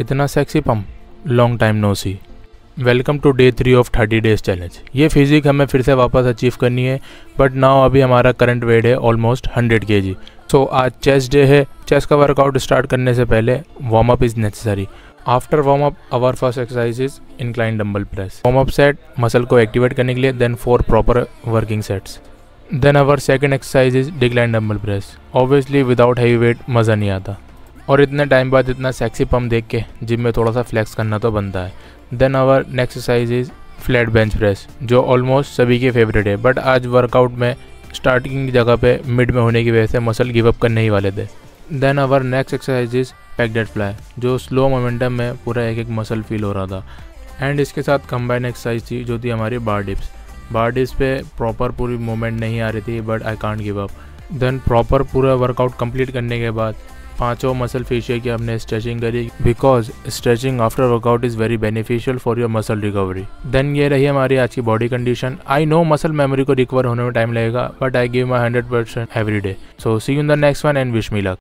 इतना sexy pump, long time no see. Welcome to day 3 of 30 days challenge. ये physique हमें फिर से वापस अचीव करनी है, बट नाउ अभी हमारा करंट वेट है ऑलमोस्ट 100 kg। सो आज चेस्ट डे है। चेस्ट का वर्कआउट स्टार्ट करने से पहले warm up is necessary. After warm up our first exercise is incline dumbbell press. Warm up set muscle को एक्टिवेट करने के लिए, then 4 proper working sets. Then our second exercise is decline dumbbell press. Obviously without heavy weight मज़ा नहीं आता, और इतने time बाद इतना सेक्सी पम्प देख के जिम में थोड़ा सा फ्लैक्स करना तो बनता है। Then our next exercise is flat bench press, जो ऑलमोस्ट सभी के फेवरेट है, बट आज वर्कआउट में स्टार्टिंग की जगह पे मिड में होने की वजह से मसल गिव अप करने ही वाले थे। Then our next exercise is packed fly, जो स्लो मोमेंटम में पूरा एक मसल फील हो रहा था। एंड इसके साथ कंबाइन एक्सरसाइज थी जो थी हमारी बार डिप्स। बार डिप्स पे प्रॉपर पूरी मूवमेंट नहीं आ रही थी, but I can't give up. Then proper पूरा वर्कआउट कंप्लीट करने के बाद 5 मसल फेशियल की हमने स्ट्रेचिंग करी, because stretching after workout is very beneficial for your muscle recovery. Then ये रही हमारी आज की body condition. I know muscle memory को रिकवर होने में टाइम लगेगा, but I give my 100% every day. So see you in the next one and wish me luck.